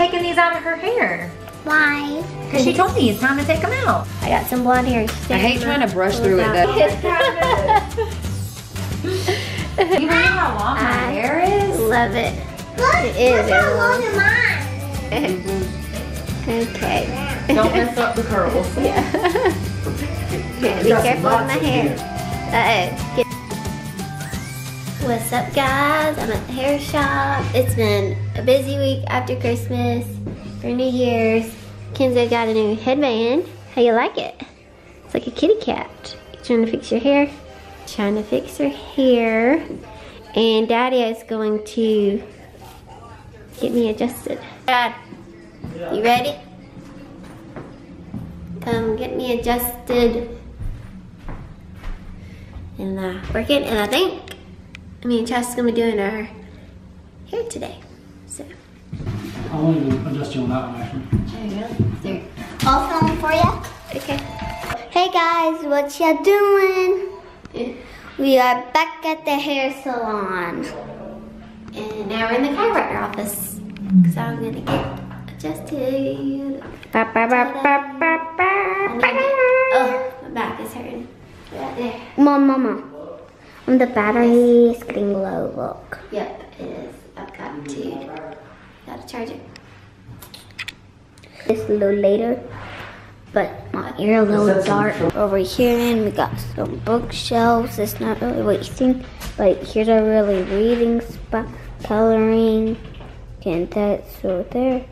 taking these out of her hair. Why? Because she told me it's time to take them out. I got some blonde hair. I hate trying to brush through it though. You know how long my hair is? Love it. Look, it is. Look how long is mine. Okay. Don't mess up the curls. Yeah. Be careful with my hair. What's up, guys? I'm at the hair shop. It's been a busy week after Christmas for New Year's. Kenzo got a new headband. How you like it? It's like a kitty cat. You trying to fix your hair? Trying to fix her hair. And Daddy is going to get me adjusted. Dad, you ready? Come get me adjusted. And work it, and I think Chad's gonna be doing our hair today, so. I'll only adjust you on that one, actually. There you go. There. I'll film for you. Okay. Hey guys, what y'all doing? Yeah. We are back at the hair salon. And now we're in the chiropractor office, because I'm gonna get adjusted. Oh, my back is hurting. Right there. Mom. The battery is getting low, look. Yep, it is. I've got to charge it. It's a little later, but my ear a little dark. Over here, and we got some bookshelves. It's not really what you think. Like, here's a really reading spot, coloring. You can text over there.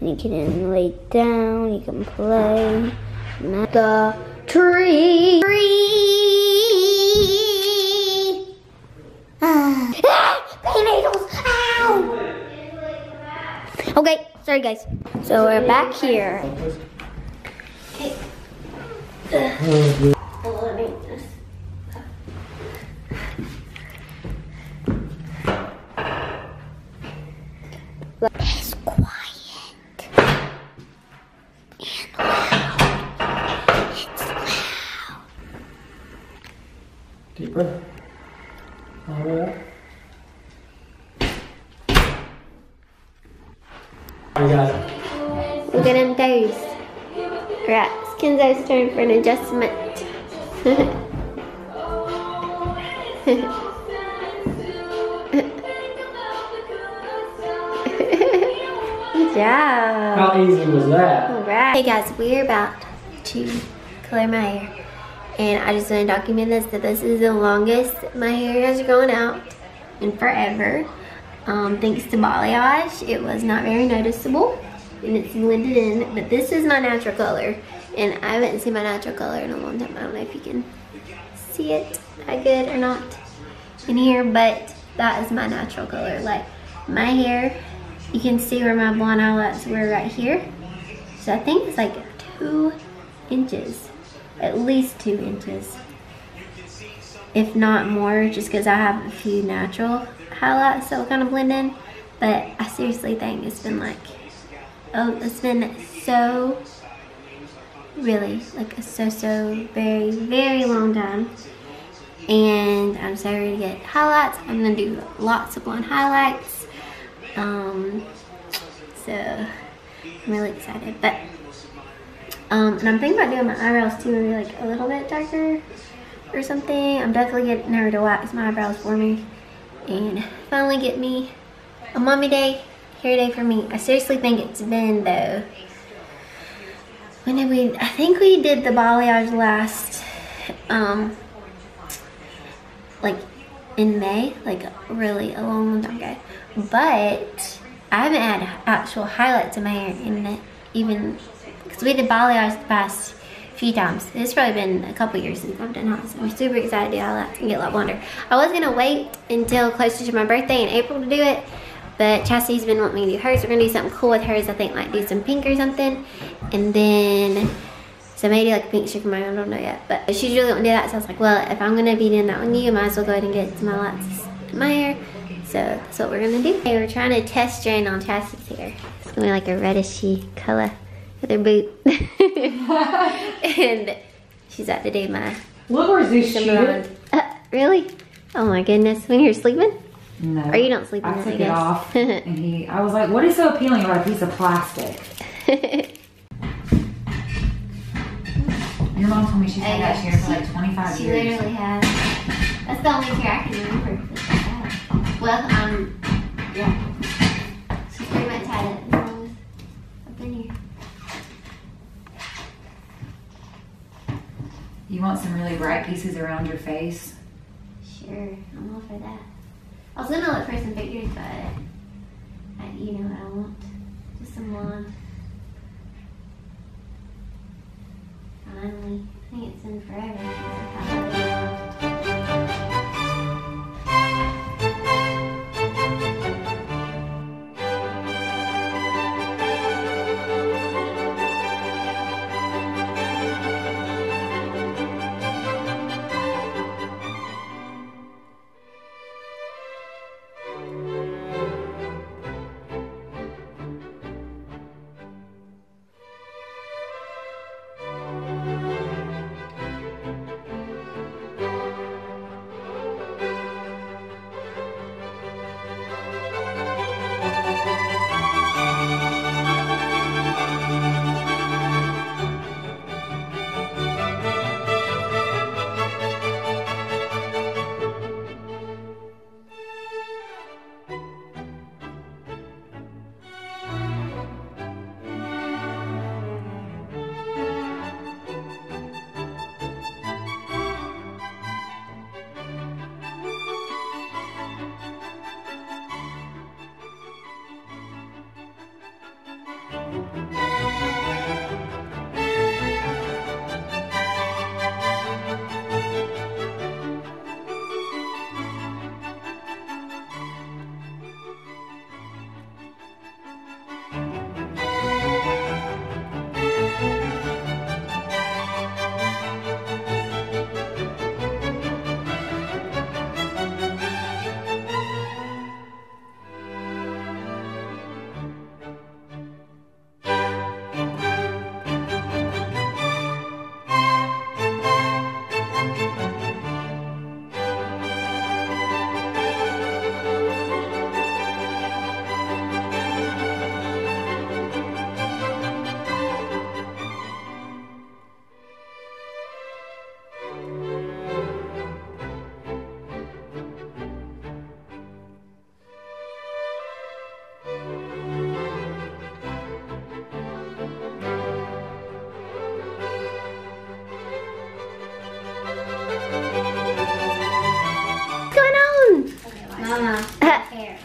And you can lay down, you can play. And the tree! Okay, sorry guys. So we're back here. Okay. It's quiet and loud. It's loud. Deep breath. All right. I got it. Look at them toes. Right, it's Kenzo's turn for an adjustment. Good job. How easy was that? Alright. Hey guys, we're about to color my hair. And I just want to document this, that this is the longest my hair has grown out in forever. Thanks to balayage, it was not very noticeable, and it's blended in, but this is my natural color, and I haven't seen my natural color in a long time. I don't know if you can see it that good or not in here, but that is my natural color. Like, my hair, you can see where my blonde eyelets were right here, so I think it's like 2 inches, at least 2 inches, if not more, just because I have a few natural highlights that will kind of blend in, but I seriously think it's been like, oh, it's been so, really, like a so very, very long time, and I'm so ready to get highlights. I'm going to do lots of blonde highlights, so I'm really excited, but, and I'm thinking about doing my eyebrows too, maybe like a little bit darker or something. I'm definitely getting her to wax my eyebrows for me and finally get me a mommy day, hair day for me. I seriously think it's been though, when did we, I think we did the balayage last, like in May, like really a long time ago, but I haven't had actual highlights in my hair in it, even, because we did balayage the past few times. It's probably been a couple years since I've done highlights. I'm super excited to do all that and get a lot blonder. I was gonna wait until closer to my birthday in April to do it, but Chastity's been wanting me to do hers. We're gonna do something cool with hers. I think like do some pink or something, and then so maybe like a pink stick of mine. I don't know yet, but she really won't do that. So I was like, well, if I'm gonna be doing that one, you might as well go ahead and get to my lights in my hair. So that's what we're gonna do. Okay, we're trying to test strain on Chastity's hair. It's gonna be like a reddishy color. Their boot. And she's out to do my. What was this shit? Really? Oh my goodness. When you're sleeping? No. Or you don't sleep in it, I guess. I took it off, and I was like, what is so appealing about a piece of plastic? Your mom told me she's had that chair for like 25 years. She literally has. That's the only chair I can remember that I had. Well, yeah. She pretty much had it as long as I've been here. You want some really bright pieces around your face? Sure, I'm all for that. I was gonna look for some figures, but you know what I want. Just some lawn. Finally. I think it's in forever.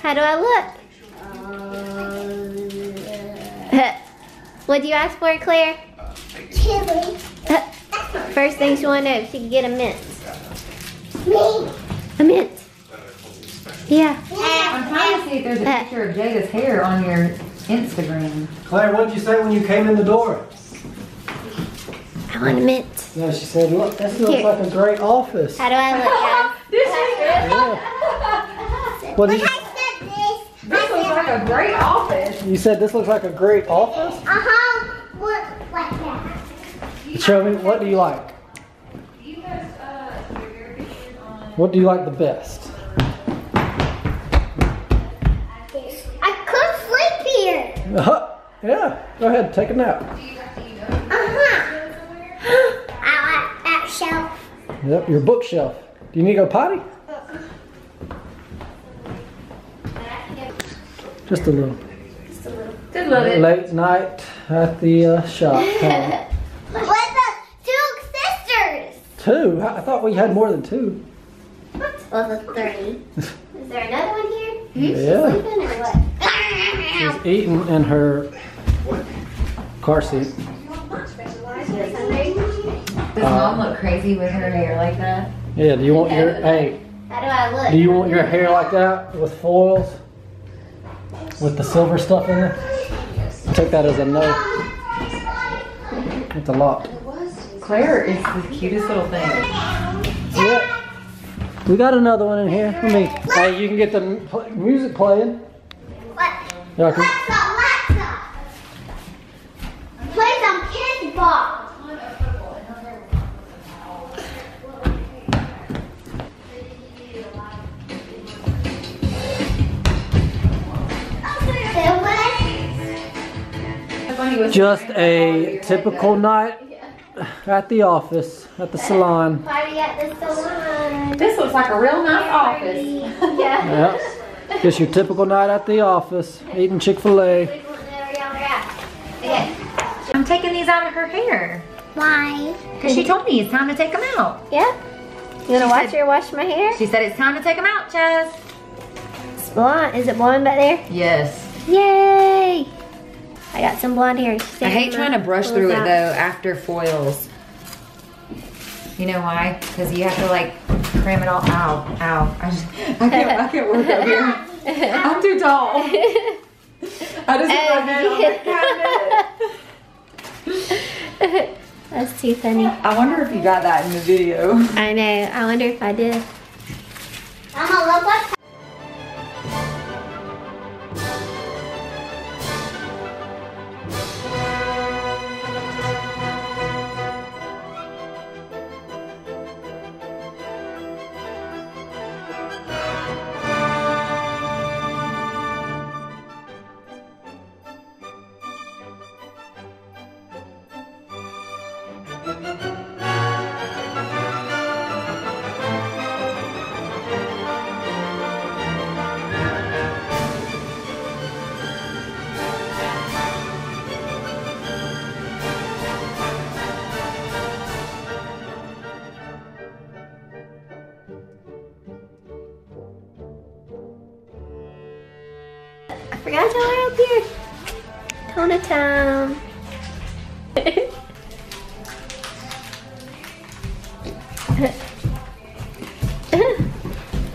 How do I look? What do you ask for, Claire? Chili. First thing she want to know, she can get a mint. Mint. A mint. Yeah. I'm trying to see if there's a picture of Jada's hair on your Instagram. Claire, what did you say when you came in the door? I want a mint. Yeah, she said, look, this looks like a great office. How do I look, guys? A great office. You said this looks like a great office? What like that? Show me, what do you like? You guys, what do you like the best? I could sleep here. Yeah, go ahead, take a nap. I like that shelf. Yep, your bookshelf. Do you need to go potty? Just a little. Just a little. Just a little bit. Late night at the shop. With the two sisters. Two? I thought we had more than two. What? Well, the three. Is there another one here? Yeah. She's sleeping or what? She's eating in her car seat. Does mom look crazy with her hair like that? Yeah. Do you want your? Hey. How do I look? Do you want your hair like that with foils? With the silver stuff in it? Take that as a no. It's a lot. Claire is the cutest little thing. Yep. We got another one in here. Let me. Hey, you can get the music playing. What? Yeah, Alexa. Play some kids' ball. Just a typical night at the office, at the salon. Party at the salon. This looks like a real nice office. Yeah. Yep. Just your typical night at the office, eating Chick-fil-A. I'm taking these out of her hair. Why? Because she told me it's time to take them out. Yep. You want to watch her wash my hair? She said it's time to take them out, Chaz. It's blonde. Is it blonde back there? Yes. Yay! I got some blonde hair. I hate trying to brush through it though after foils. You know why? Because you have to like cram it all out. Ow. I can't work over here. I'm too tall. I just put my head on the cabinet. That's too funny. I wonder if you got that in the video. I know. I wonder if I did. I'm a little bit. Forgot y'all are up here. Kona Town.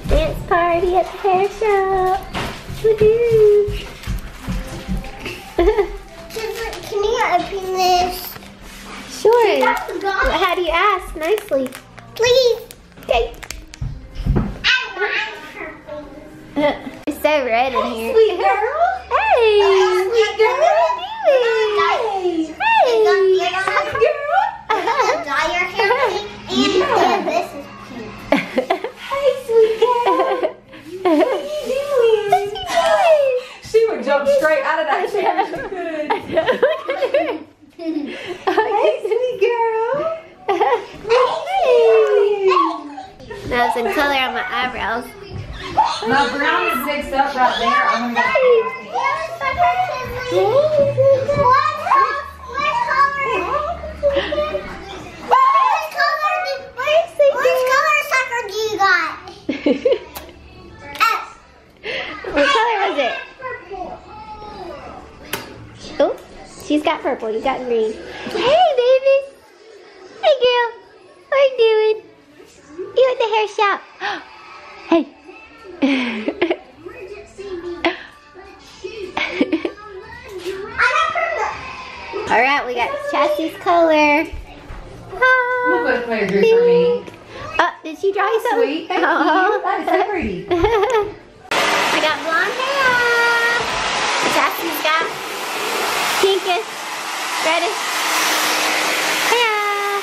Dance party at the hair shop. Woohoo! Can you open this? Sure. Well, how do you ask nicely? Please. Okay. It's so red in here. Sweet girl. Hey, sweet girl. What are you doing? Hey, sweet girl. I'm gonna dye your hair pink. And this is pink. Hey, sweet girl. What are you doing? What are you doing? She would jump straight out of that chair if she could. Look at her. Hey, sweet girl. Hey. Now it's in color on my eyebrows. My brown is mixed up right there. I'm gonna What color sucker do you got? S. What color was it? Purple. Oh, she's got purple. You got green. Hey, baby. Hey, girl. What are you doing? You at the hair shop. Hey. Alright, we got Chassis color. Look what Claire drew for me. Did she draw you something? Sweet, thank you. That is so pretty. I got blonde hair. Chassis got pinkish, reddish hair.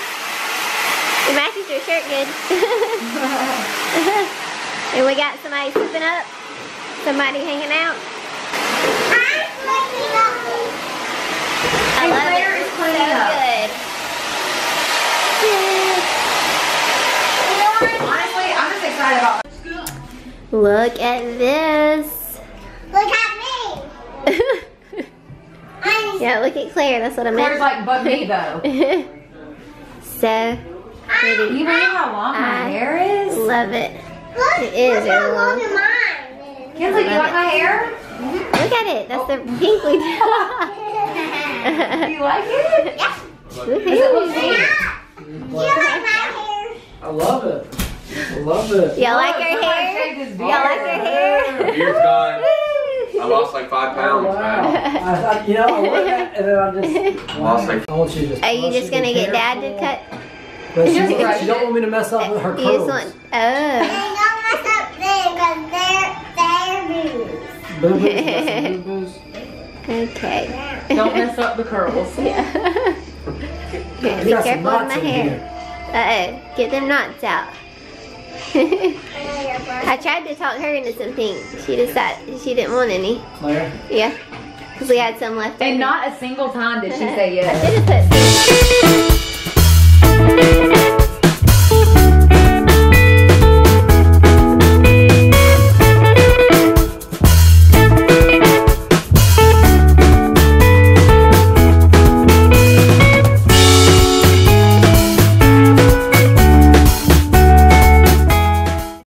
It matches your shirt good. And we got somebody scooping up, somebody hanging out. I'm cleaning up. I love Claire is cleaning up. Good. Yeah. Honestly, I'm just excited about this. Look at this. Look at me. Yeah, look at Claire. That's what I meant. Claire's like, but me though. So pretty. You know how long my hair is? Love it. Look, it is how long mine is. Kinsley, do you like my hair? Look at it. That's the pink we did. Do you like it? Yeah. Does it look pink? Do you like my hair? I love it. I love it. Y'all like her hair? Y'all like her hair? My beard's gone. I lost like 5 pounds. Oh, wow. You know, I went back and then I just lost like. I want you to just. Are you just gonna get Dad to cut? But she don't want me to mess up with her curls. Oh. Okay. Don't mess up the curls. Yeah. Be careful with my hair. Uh-oh. Get them knots out. I tried to talk her into some pink. She decided she didn't want any. Claire? Yeah. because we had some left. And not a single time did she say yes. I did it.